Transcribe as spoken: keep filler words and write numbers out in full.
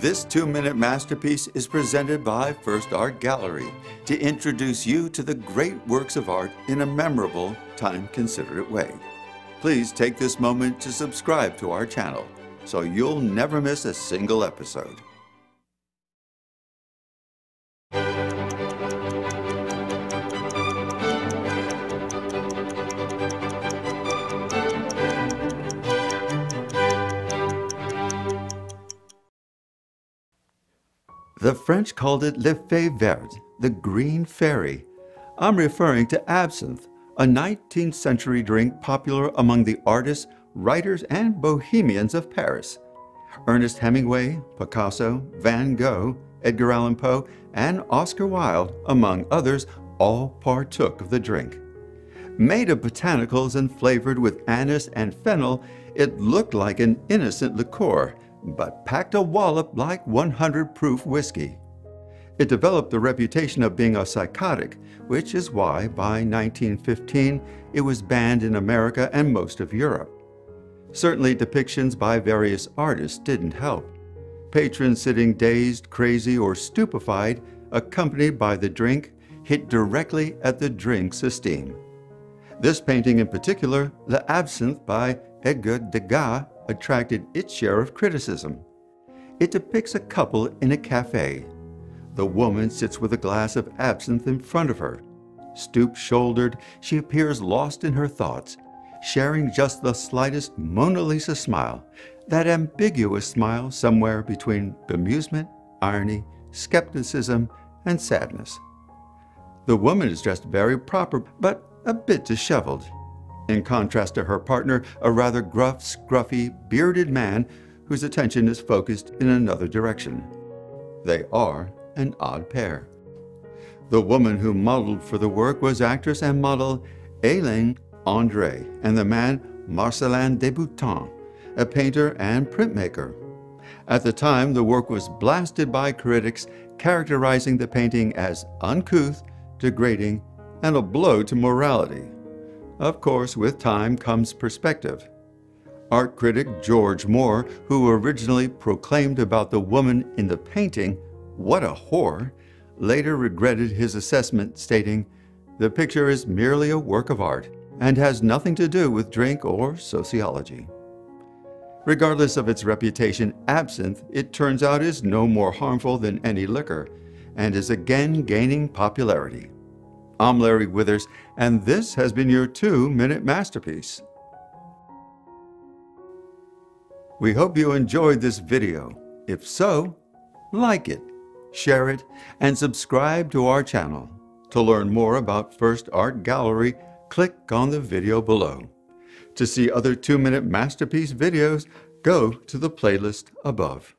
This two-minute masterpiece is presented by First Art Gallery to introduce you to the great works of art in a memorable, time-considerate way. Please take this moment to subscribe to our channel so you'll never miss a single episode. The French called it Le Fee Vert, the green fairy. I'm referring to absinthe, a nineteenth century drink popular among the artists, writers, and bohemians of Paris. Ernest Hemingway, Picasso, Van Gogh, Edgar Allan Poe, and Oscar Wilde, among others, all partook of the drink. Made of botanicals and flavored with anise and fennel, it looked like an innocent liqueur, but packed a wallop like one hundred proof whiskey. It developed the reputation of being a psychotic, which is why by nineteen fifteen it was banned in America and most of Europe. Certainly depictions by various artists didn't help. Patrons sitting dazed, crazy, or stupefied, accompanied by the drink, hit directly at the drink's esteem. This painting in particular, L'Absinthe by Edgar Degas, attracted its share of criticism. It depicts a couple in a cafe. The woman sits with a glass of absinthe in front of her. Stoop-shouldered, she appears lost in her thoughts, sharing just the slightest Mona Lisa smile, that ambiguous smile somewhere between bemusement, irony, skepticism, and sadness. The woman is dressed very proper, but a bit disheveled. In contrast to her partner, a rather gruff, scruffy, bearded man whose attention is focused in another direction. They are an odd pair. The woman who modeled for the work was actress and model Ellen Andrée, and the man Marcellin Desboutin, a painter and printmaker. At the time, the work was blasted by critics, characterizing the painting as uncouth, degrading, and a blow to morality. Of course, with time comes perspective. Art critic George Moore, who originally proclaimed about the woman in the painting, "What a whore," later regretted his assessment, stating, "The picture is merely a work of art and has nothing to do with drink or sociology." Regardless of its reputation, absinthe, it turns out, is no more harmful than any liquor and is again gaining popularity. I'm Larry Withers, and this has been your two-minute masterpiece. We hope you enjoyed this video. If so, like it, share it, and subscribe to our channel. To learn more about First Art Gallery, click on the video below. To see other two-minute masterpiece videos, go to the playlist above.